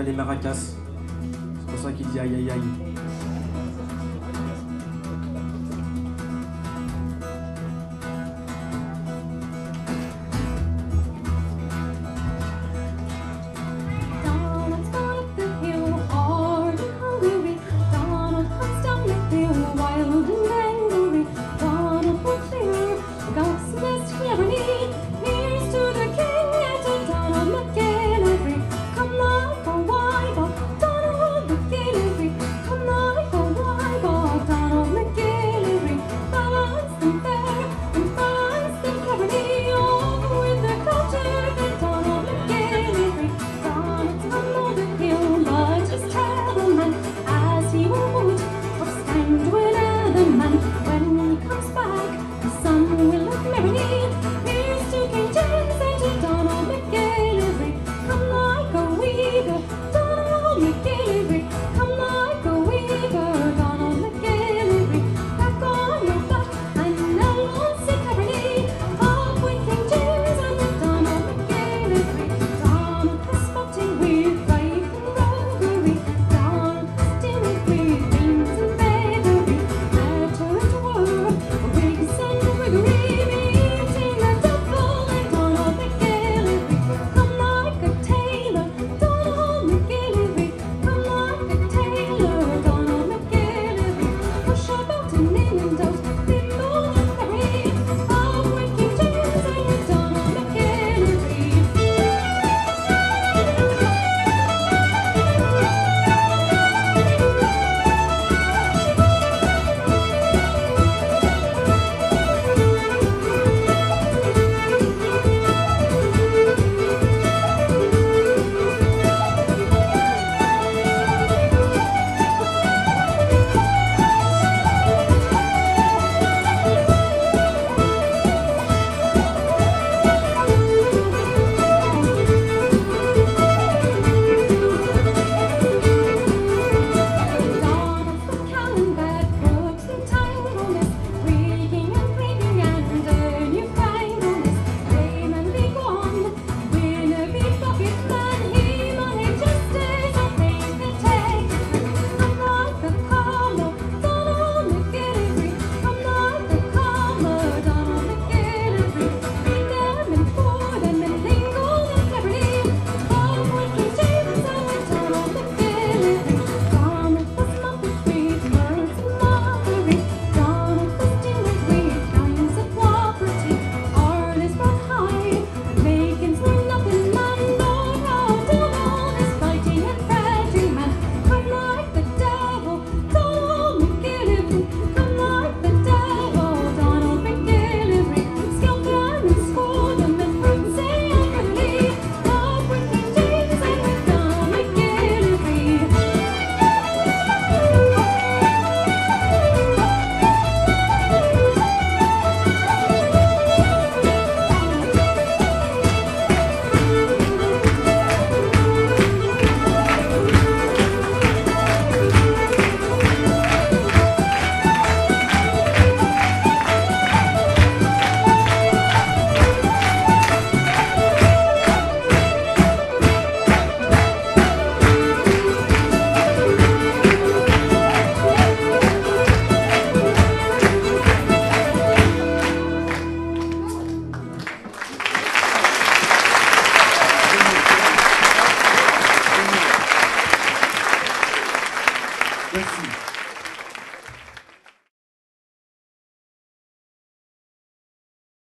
après les maracas. C'est pour ça qu'il dit aïe aïe aïe. When he comes back, the sun will look merry.